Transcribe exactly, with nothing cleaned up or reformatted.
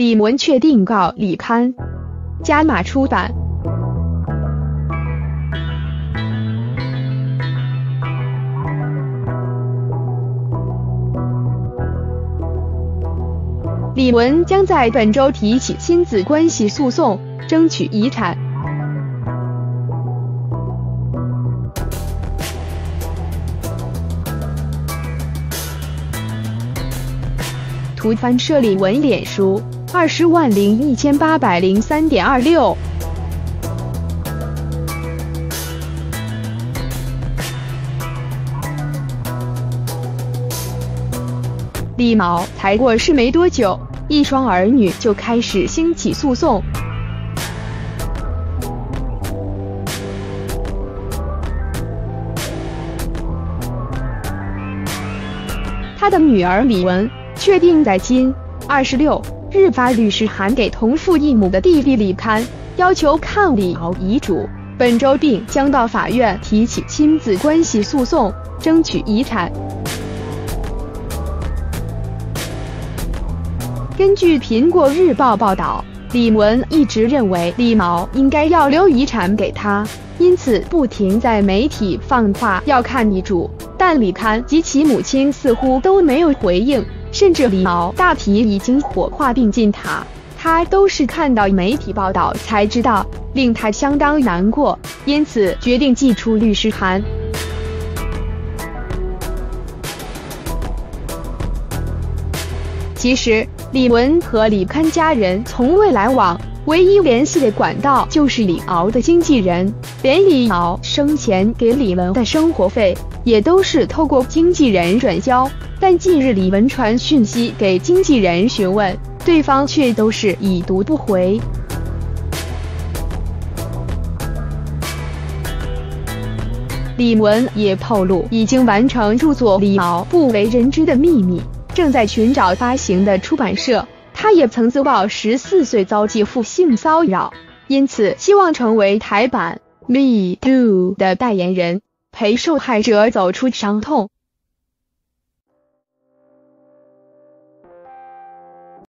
李玟确定告李刊，加码出版。李玟将在本周提起亲子关系诉讼，争取遗产。图翻摄李玟脸书，二十万零一千八百零三点二六。李某才过世没多久，一双儿女就开始兴起诉讼。他的女儿李玟确定在今二十六日发律师函给同父异母的弟弟李刊，要求抗李敖遗嘱。本周并将到法院提起亲子关系诉讼，争取遗产。根据苹果日报报道，李玟一直认为李敖应该要留遗产给他，因此不停在媒体放话要看遗嘱，但李刊及其母亲似乎都没有回应。甚至李敖大体已经火化并进塔，他都是看到媒体报道才知道，令他相当难过，因此决定寄出律师函。其实，李玟和李刊家人从未来往，唯一联系的管道就是李敖的经纪人，连李敖生前给李玟的生活费也都是透过经纪人转交。但近日李玟传讯息给经纪人询问，对方却都是已读不回。李玟也透露，已经完成著作《李敖不为人知的秘密》，正在寻找发行的出版社。她也曾自曝十四岁遭继父性骚扰，因此希望成为台版 Me Too 的代言人，陪受害者走出伤痛。